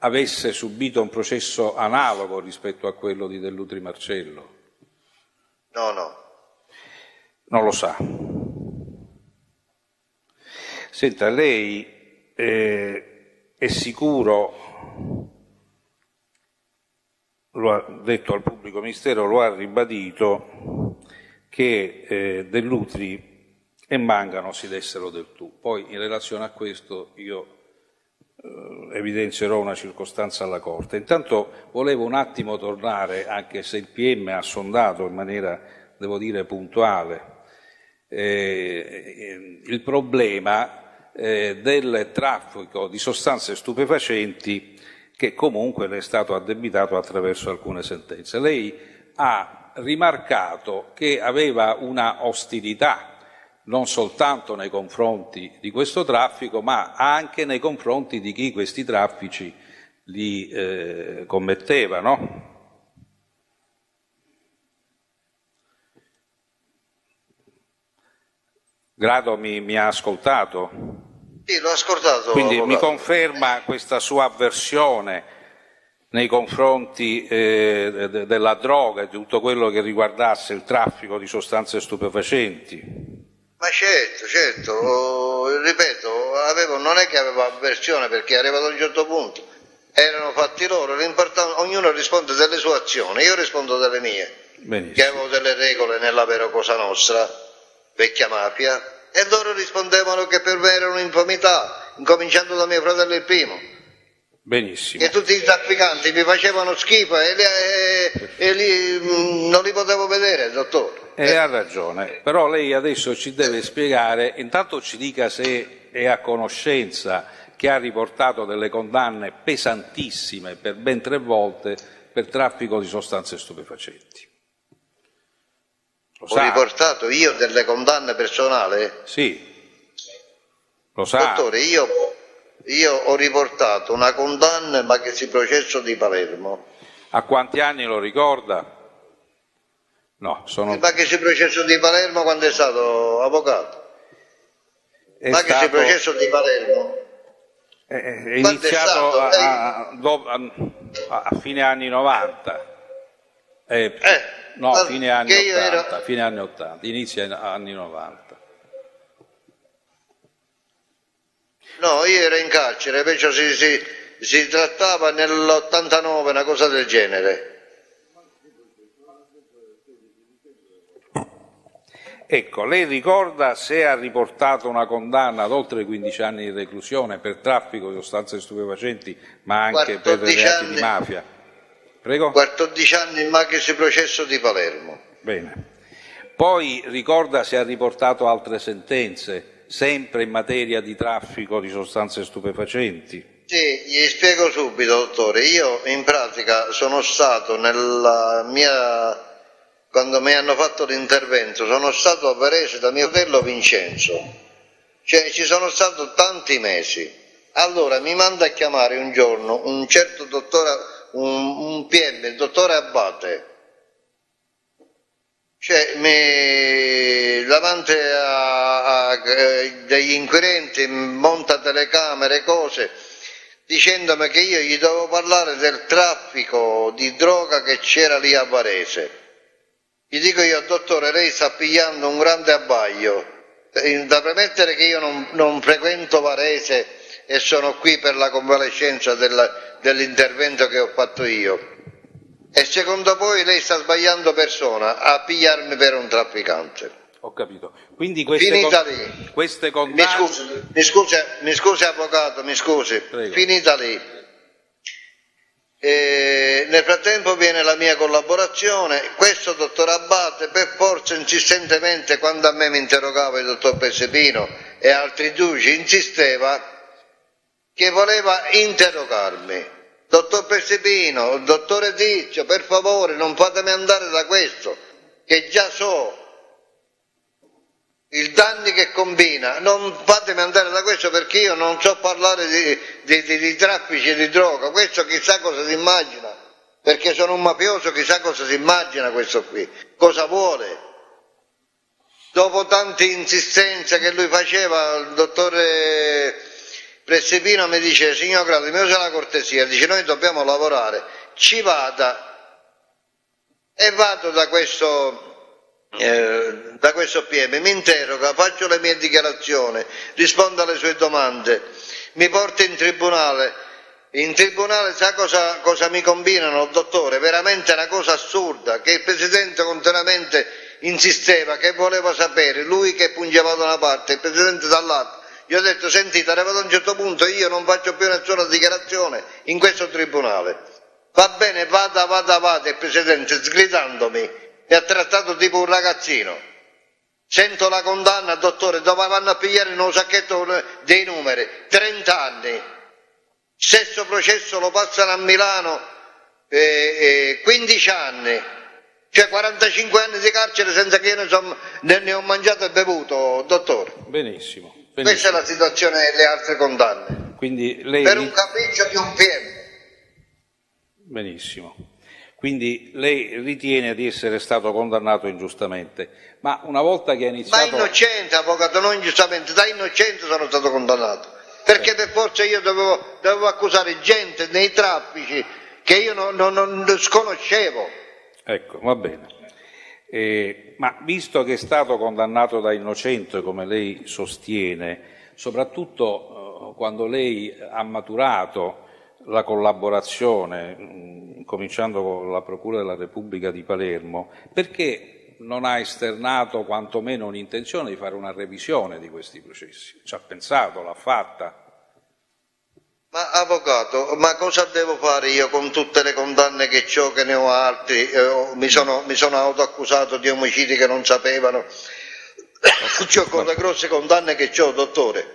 avesse subito un processo analogo rispetto a quello di Dell'Utri Marcello? No. Non lo sa. Senta, lei è sicuro... Lo ha detto al pubblico ministero, lo ha ribadito, che Dell'Utri e Mangano si dessero del tu. Poi in relazione a questo io evidenzierò una circostanza alla Corte. Intanto volevo un attimo tornare, anche se il PM ha sondato in maniera, devo dire, puntuale, il problema del traffico di sostanze stupefacenti che comunque le è stato addebitato attraverso alcune sentenze. Lei ha rimarcato che aveva una ostilità non soltanto nei confronti di questo traffico, ma anche nei confronti di chi questi traffici li commetteva, no? Grado mi ha ascoltato? Sì, l'ho ascoltato. Quindi mi conferma questa sua avversione nei confronti della droga e di tutto quello che riguardasse il traffico di sostanze stupefacenti? Ma certo, ripeto, non è che avevo avversione, perché arrivato a un certo punto erano fatti loro, ognuno risponde delle sue azioni, io rispondo delle mie. Benissimo. Che avevo delle regole nella vera Cosa Nostra, vecchia mafia, e loro rispondevano che per me era un'infamità, incominciando da mio fratello il primo. Benissimo. E tutti i trafficanti mi facevano schifo e non li potevo vedere, dottore. E ha ragione, però lei adesso ci deve spiegare, intanto ci dica se è a conoscenza che ha riportato delle condanne pesantissime per ben 3 volte per traffico di sostanze stupefacenti. Ho riportato io delle condanne personali? Sì, lo sa. Dottore, io ho riportato una condanna, ma che si processo di Palermo. A quanti anni lo ricorda? No, sono... Ma che si processo di Palermo quando è stato avvocato? Che si processo di Palermo? È iniziato a fine anni 90. No, fine anni 80, fine anni 80, inizia anni 90. No, io ero in carcere, invece si trattava nell'89, una cosa del genere. Ecco, lei ricorda se ha riportato una condanna ad oltre 15 anni di reclusione per traffico di sostanze stupefacenti, ma anche per reati di mafia? Prego? 14 anni in magistrato processo di Palermo. Bene. Poi ricorda se ha riportato altre sentenze, sempre in materia di traffico di sostanze stupefacenti? Sì, gli spiego subito, dottore. Io in pratica sono stato nella mia... quando mi hanno fatto l'intervento sono stato a Varese da mio fratello Vincenzo, cioè ci sono stato tanti mesi. Allora mi manda a chiamare un giorno un certo dottore, un PM, il dottore Abbate, cioè davanti agli inquirenti monta telecamere, cose, dicendomi che io gli dovevo parlare del traffico di droga che c'era lì a Varese. Gli dico io, dottore, lei sta pigliando un grande abbaglio, da premettere che io non frequento Varese e sono qui per la convalescenza dell'intervento che ho fatto io. E secondo voi lei sta sbagliando persona a pigliarmi per un trafficante? Ho capito. Quindi queste condanne... Mi scusi avvocato, mi scusi. Prego. Finita lì. E nel frattempo viene la mia collaborazione. Questo dottor Abbate per forza insistentemente, quando a me mi interrogava il dottor Prestipino e altri giudici, insisteva che voleva interrogarmi. Dottor Prestipino, dottore Tizio, per favore non fatemi andare da questo che già so il danno che combina, non fatemi andare da questo perché io non so parlare di traffici di droga, questo chissà cosa si immagina, perché sono un mafioso, chissà cosa si immagina questo qui, cosa vuole. Dopo tante insistenze che lui faceva, il dottore Prestipino mi dice, signor Grado, mi usa la cortesia, dice noi dobbiamo lavorare, ci vada. E vado da questo PM, mi interroga, faccio le mie dichiarazioni, rispondo alle sue domande, mi porta in tribunale. In tribunale sa cosa mi combinano, dottore? Veramente una cosa assurda, che il Presidente continuamente insisteva che voleva sapere, lui che pungeva da una parte, il Presidente dall'altra. Gli ho detto, sentite, arrivato a un certo punto io non faccio più nessuna dichiarazione in questo tribunale. Va bene, vada, il Presidente, sgridandomi. Mi ha trattato tipo un ragazzino. Sento la condanna, dottore, dove vanno a pigliare in un sacchetto dei numeri, 30 anni. Stesso processo lo passano a Milano, 15 anni, cioè 45 anni di carcere senza che io ne ho mangiato e bevuto, dottore. Benissimo, benissimo. Questa è la situazione delle altre condanne. Quindi lei... per un capriccio di un PM. Benissimo. Quindi lei ritiene di essere stato condannato ingiustamente, ma una volta che ha iniziato... Ma innocente, avvocato, non ingiustamente, da innocente sono stato condannato, perché per forza io dovevo accusare gente nei traffici che io non sconoscevo. Ecco, va bene. Ma visto che è stato condannato da innocente, come lei sostiene, soprattutto quando lei ha maturato la collaborazione, cominciando con la Procura della Repubblica di Palermo, perché non ha esternato quantomeno un'intenzione di fare una revisione di questi processi? Ci ha pensato, l'ha fatta? Ma avvocato, ma cosa devo fare io con tutte le condanne che ho, che ne ho altri? Mi sono autoaccusato di omicidi che non sapevano, con le grosse condanne che ho, dottore.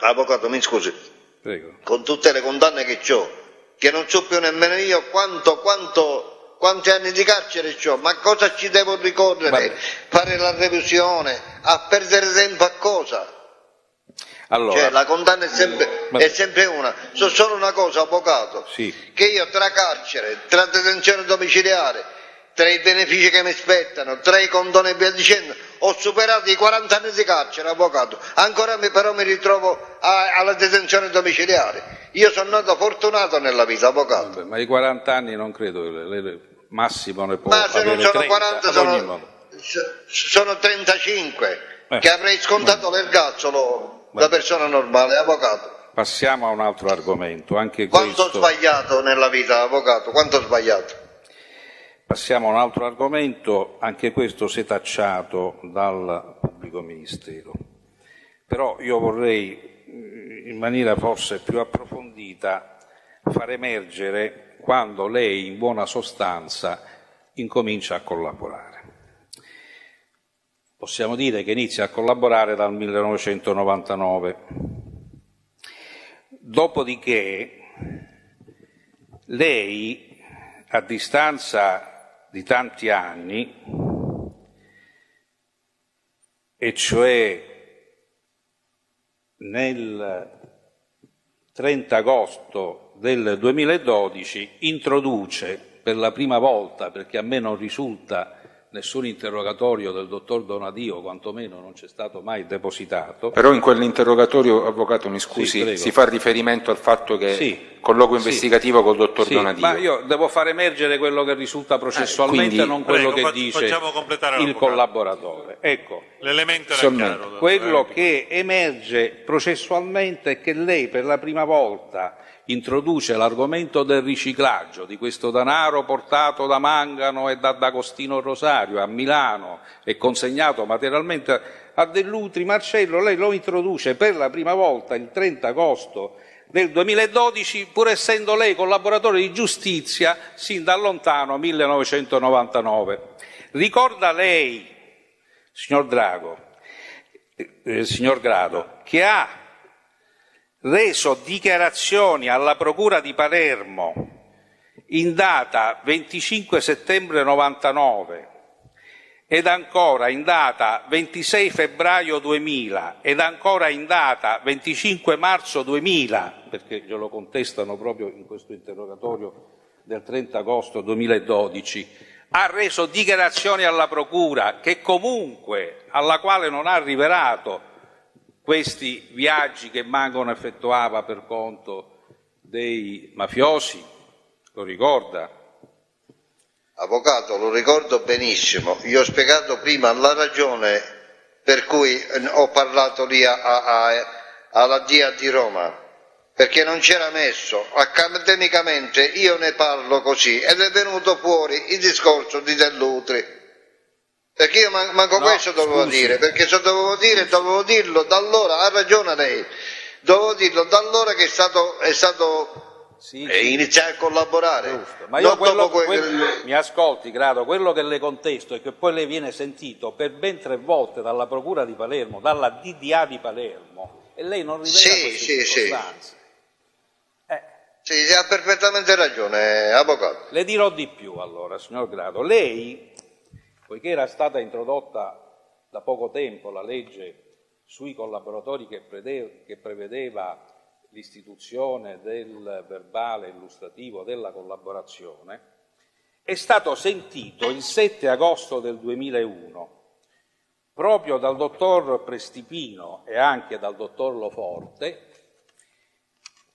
Avvocato, mi scusi. Prego. Con tutte le condanne che ho, che non so più nemmeno io quanti anni di carcere ho, ma cosa ci devo ricorrere? Vabbè. Fare la revisione, a perdere tempo a cosa? Allora, cioè, la condanna è sempre una. So solo una cosa, avvocato, sì, che io tra carcere, tra detenzione domiciliare, tra i benefici che mi spettano, tra i condoni e via dicendo, ho superato i 40 anni di carcere, avvocato. Ancora però mi ritrovo alla detenzione domiciliare. Io sono nato fortunato nella vita, avvocato. Vabbè, ma i 40 anni non credo, massimo ne può avere 30. Ma se non sono 40 sono 35, che avrei scontato l'ergazzolo da persona normale, avvocato. Passiamo a un altro argomento. Quanto ho sbagliato nella vita, avvocato, quanto ho sbagliato. Passiamo a un altro argomento, anche questo setacciato dal pubblico ministero. Però io vorrei, in maniera forse più approfondita, far emergere quando lei, in buona sostanza, incomincia a collaborare. Possiamo dire che inizia a collaborare dal 1999. Dopodiché, lei, a distanza di tanti anni, e cioè nel 30 agosto del 2012, introduce per la prima volta, perché a me non risulta nessun interrogatorio del dottor Donadio, quantomeno non c'è stato mai depositato. Però in quell'interrogatorio, avvocato, mi scusi, sì, si fa riferimento al fatto che colloquio investigativo col dottor Donadio. Ma io devo far emergere quello che risulta processualmente, quindi, non quello che dice il collaboratore. Ecco, l'elemento era chiaro. Quello che emerge processualmente è che lei per la prima volta introduce l'argomento del riciclaggio di questo denaro portato da Mangano e da D'Agostino Rosario a Milano e consegnato materialmente a Dell'Utri. Marcello, lei lo introduce per la prima volta il 30 agosto del 2012, pur essendo lei collaboratore di giustizia sin da lontano 1999. Ricorda lei, signor Drago, signor Grado, che ha reso dichiarazioni alla Procura di Palermo in data 25 settembre 99 ed ancora in data 26 febbraio 2000 ed ancora in data 25 marzo 2000, perché glielo contestano proprio in questo interrogatorio del 30 agosto 2012, ha reso dichiarazioni alla Procura che comunque, alla quale non ha rivelato questi viaggi che Mangano effettuava per conto dei mafiosi. Lo ricorda? Avvocato, lo ricordo benissimo. Io ho spiegato prima la ragione per cui ho parlato lì alla DIA di Roma, perché non c'era messo. Accademicamente io ne parlo così ed è venuto fuori il discorso di Dell'Utri. Perché io manco questo dovevo dire, perché se dovevo dire, dovevo dirlo da allora, ha ragione lei, dovevo dirlo da allora che è stato iniziare a collaborare. Giusto. Ma io mi ascolti, Grado, quello che le contesto è che poi lei viene sentito per ben 3 volte dalla Procura di Palermo, dalla DDA di Palermo, e lei non rivela queste circostanze. Sì, ha perfettamente ragione, avvocato. Le dirò di più allora, signor Grado. Lei, poiché era stata introdotta da poco tempo la legge sui collaboratori che prevedeva l'istituzione del verbale illustrativo della collaborazione, è stato sentito il 7 agosto del 2001 proprio dal dottor Prestipino e anche dal dottor Loforte,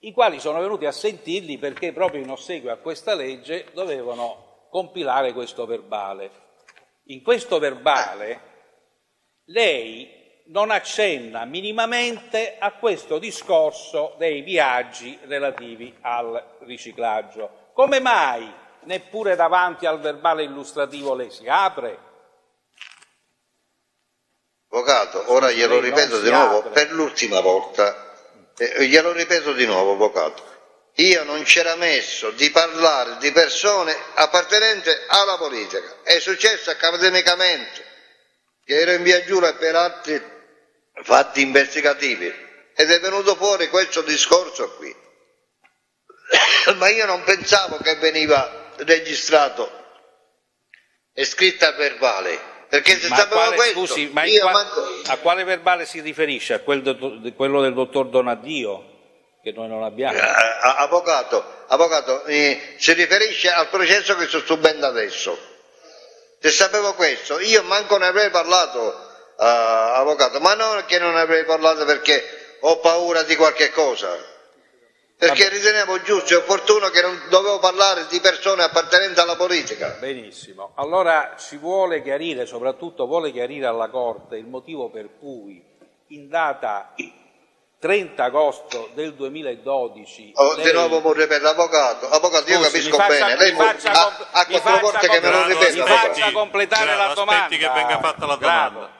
i quali sono venuti a sentirli perché proprio in ossequio a questa legge dovevano compilare questo verbale. In questo verbale lei non accenna minimamente a questo discorso dei viaggi relativi al riciclaggio. Come mai neppure davanti al verbale illustrativo lei si apre? Avvocato, ora glielo ripeto di nuovo per l'ultima volta. Glielo ripeto di nuovo, avvocato. Io non c'era messo di parlare di persone appartenenti alla politica. È successo accademicamente, che ero in via Giura per altri fatti investigativi, ed è venuto fuori questo discorso qui. Ma io non pensavo che veniva registrato e scritta a verbale. Perché se sapevo questo, scusi, ma a quale verbale si riferisce? A quello del dottor Donadio? Che noi non abbiamo. Avvocato, si riferisce al processo che sto subendo adesso. Se sapevo questo, io manco ne avrei parlato, avvocato, ma non che non ne avrei parlato perché ho paura di qualche cosa, perché ritenevo giusto e opportuno che non dovevo parlare di persone appartenenti alla politica. Benissimo, allora si vuole chiarire, soprattutto vuole chiarire alla Corte il motivo per cui in data 30 agosto del 2012... Oh, lei... Di nuovo morre per l'avvocato. Avvocato, io capisco bene, lei ha quattro porte che me lo ripeta. Mi faccia completare la domanda. Aspetti che venga fatta la domanda.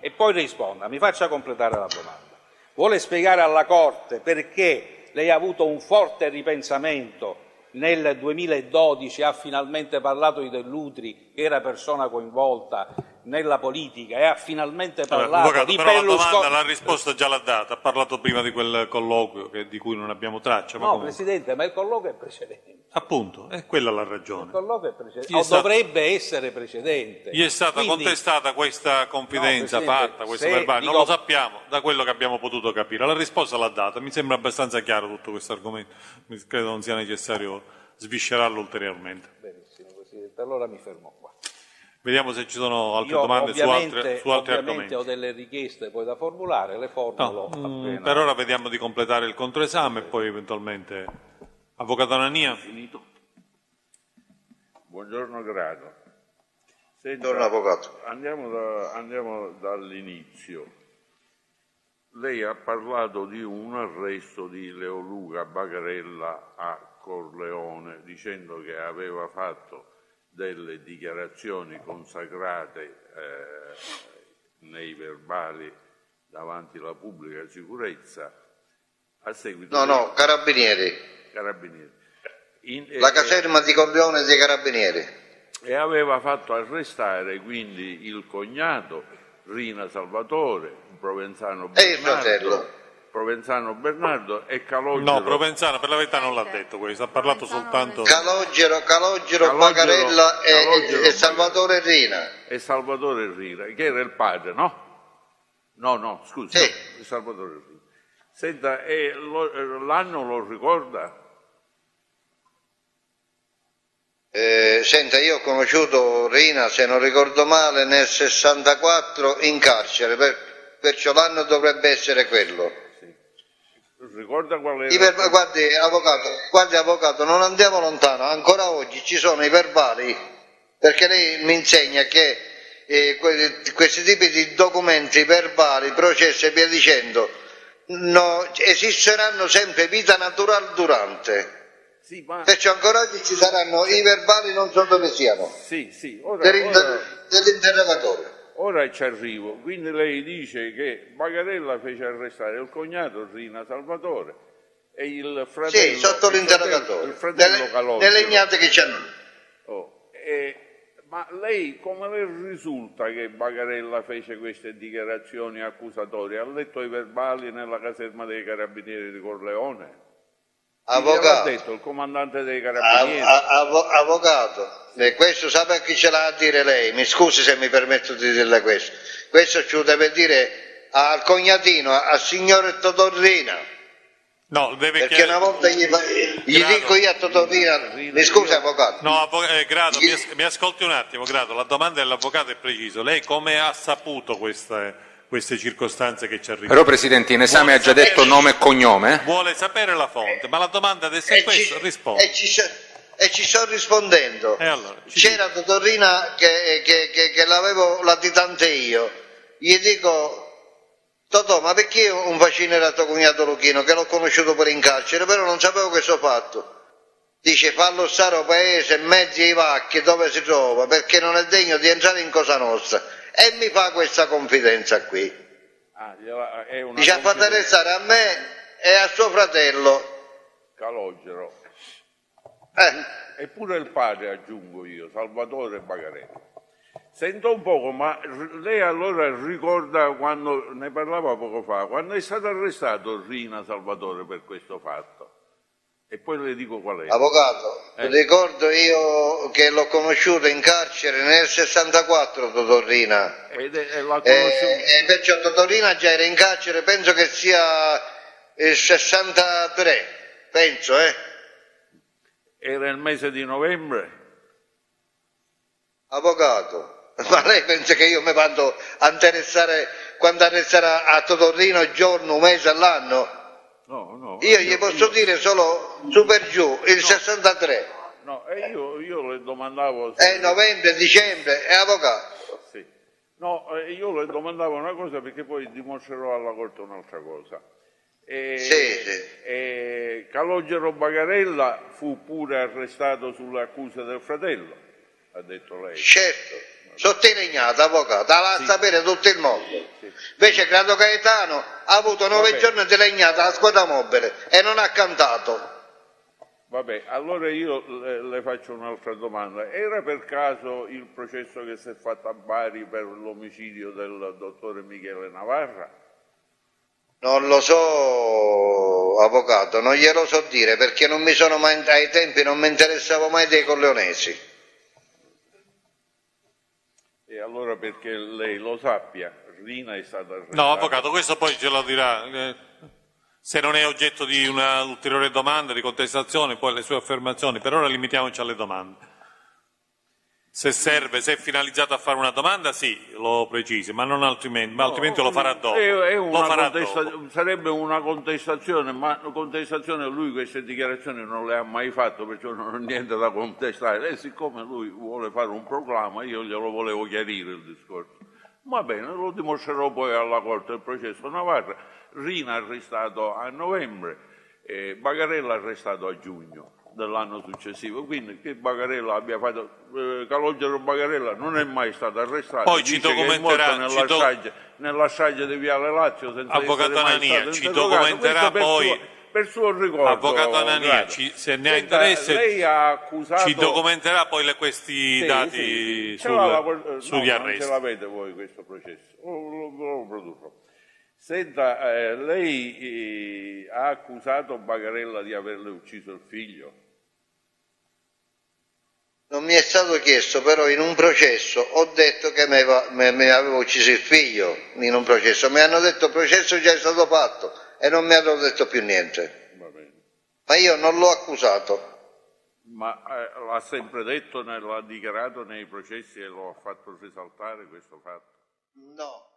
E poi risponda, mi faccia completare la domanda. Vuole spiegare alla Corte perché lei ha avuto un forte ripensamento nel 2012, ha finalmente parlato di Dell'Utri, che era persona coinvolta nella politica, e ha finalmente parlato di Berlusconi. La domanda, la risposta già l'ha data, ha parlato prima di quel colloquio di cui non abbiamo traccia. Ma no, comunque. Presidente, ma il colloquio è precedente. Appunto, è quella la ragione. Il colloquio è precedente, o dovrebbe essere precedente. Gli è stata contestata questa confidenza fatta, questo verbale, dico... non lo sappiamo da quello che abbiamo potuto capire. La risposta l'ha data, mi sembra abbastanza chiaro tutto questo argomento, credo non sia necessario sviscerarlo ulteriormente. Benissimo, Presidente, allora mi fermo qua. Vediamo se ci sono altre domande su altri argomenti. Ho delle richieste poi da formulare, le formulo. No, appena... Per ora vediamo di completare il controesame e poi eventualmente... Avvocato Anania. Finito. Buongiorno Grado. Senta, buongiorno Avvocato. Andiamo dall'inizio. Lei ha parlato di un arresto di Leoluca Bagarella a Corleone, dicendo che aveva fatto delle dichiarazioni consacrate nei verbali davanti alla pubblica sicurezza a seguito... No, no, Carabinieri. La caserma di Corleone dei Carabinieri. E aveva fatto arrestare quindi il cognato Riina Salvatore, Provenzano Bernardo... E il fratello. Provenzano Bernardo e Calogero... No, Provenzano per la verità non l'ha detto questo, ha parlato soltanto... Calogero Bagarella e Salvatore Riina. E Salvatore Riina, che era il padre, no? No, scusa, sì. Salvatore Riina. Senta, l'anno lo ricorda? Senta, io ho conosciuto Riina, se non ricordo male, nel 64 in carcere, perciò l'anno dovrebbe essere quello. Ricorda qual era? Guardi avvocato, non andiamo lontano, ancora oggi ci sono i verbali, perché lei mi insegna che questi tipi di documenti verbali, processi e via dicendo, esisteranno sempre vita naturale durante. Sì, ma... Perciò ancora oggi ci saranno i verbali, non so dove siano. Sì, dell'interrogatorio. Ora ci arrivo, quindi lei dice che Bagarella fece arrestare il cognato Riina Salvatore e il fratello... Sì, sotto l'interrogatorio, il fratello Calogero. Delle legnate che ci hanno. Ma lei come le risulta che Bagarella fece queste dichiarazioni accusatorie? Ha letto i verbali nella caserma dei Carabinieri di Corleone? Avvocato, detto, il comandante dei Carabinieri. Avvocato, questo sa chi ce l'ha a dire lei, mi scusi se mi permetto di dirle questo ci deve dire al cognatino, al signor Totò Riina. No, deve perché una volta gli dico io a Totò Riina, mi scusi Avvocato. No, Grado, mi ascolti un attimo, Grado, la domanda dell'Avvocato è precisa, lei come ha saputo queste circostanze che ci arrivano? Però Presidente, in esame ha già detto nome e cognome? Vuole sapere la fonte, ma la domanda adesso è questa, risponde. E ci sto rispondendo. Allora, c'era Totò Riina che l'avevo latitante io, gli dico Totò, ma perché io un vaccinerato cognato Luchino, che l'ho conosciuto pure in carcere, però non sapevo questo fatto. Dice, fallo stare al paese, in mezzo ai vacchi, dove si trova, perché non è degno di entrare in Cosa Nostra. E mi fa questa confidenza qui. Ci ha fatto arrestare a me e a suo fratello Calogero. Eppure il padre, aggiungo io, Salvatore Bagarella. Senta un poco, ma lei allora ricorda quando, ne parlava poco fa, quando è stato arrestato Riina Salvatore per questo fatto? E poi le dico qual è. Avvocato, ricordo io che l'ho conosciuto in carcere nel 64, Totò Riina. E perciò Totò Riina già era in carcere, penso che sia il 63, penso, Era il mese di novembre? Avvocato, ma lei pensa che io mi vado a interessare quando arresterà a Totò Riina giorno, un mese all'anno? No, io gli posso dire solo su per giù, il 63. No, e io le domandavo... novembre, dicembre, è avvocato. Sì. No, io le domandavo una cosa perché poi dimostrerò alla Corte un'altra cosa. E Calogero Bagarella fu pure arrestato sull'accusa del fratello, ha detto lei. Certo, sottolineignata, avvocato, la sì, sapere tutto il mondo. Sì. Invece Grado Gaetano ha avuto 9 giorni di legnata alla squadra mobile e non ha cantato. Vabbè, allora io le faccio un'altra domanda. Era per caso il processo che si è fatto a Bari per l'omicidio del dottore Michele Navarra? Non lo so, avvocato, non glielo so dire, perché non mi sono mai, ai tempi non mi interessavo mai dei corleonesi. E allora perché lei lo sappia, Riina è stata arrestata. No, avvocato, questo poi ce lo dirà. Se non è oggetto di un'ulteriore domanda, di contestazione, poi le sue affermazioni. Per ora limitiamoci alle domande. Se serve, se è finalizzato a fare una domanda, sì, lo precisi, ma non altrimenti, ma altrimenti no, lo farà dopo. Sarebbe una contestazione, ma contestazione lui queste dichiarazioni non le ha mai fatte, perciò non ho niente da contestare. E siccome lui vuole fare un proclama, io glielo volevo chiarire il discorso. Va bene, lo dimostrerò poi alla Corte del processo Navarra. Riina arrestato a novembre, Bagarella arrestato a giugno dell'anno successivo, quindi che Bagarella abbia fatto, Calogero Bagarella non è mai stato arrestato. Poi dice ci documenterà nella strage di Viale Lazio senza avvocato Anania, ci documenterà poi per suo ricordo. Avvocato Anania, se ne ha interesse, lei ha accusato, ci documenterà poi questi dati sugli arresti. Non ce l'avete voi questo processo, lo produco. Senta, lei ha accusato Bagarella di averle ucciso il figlio? Non mi è stato chiesto, però in un processo ho detto che mi avevo ucciso il figlio, in un processo. Mi hanno detto il processo già è stato fatto e non mi hanno detto più niente. Va bene. Ma io non l'ho accusato. Ma l'ha sempre detto, l'ha dichiarato nei processi e lo ha fatto risaltare questo fatto? No.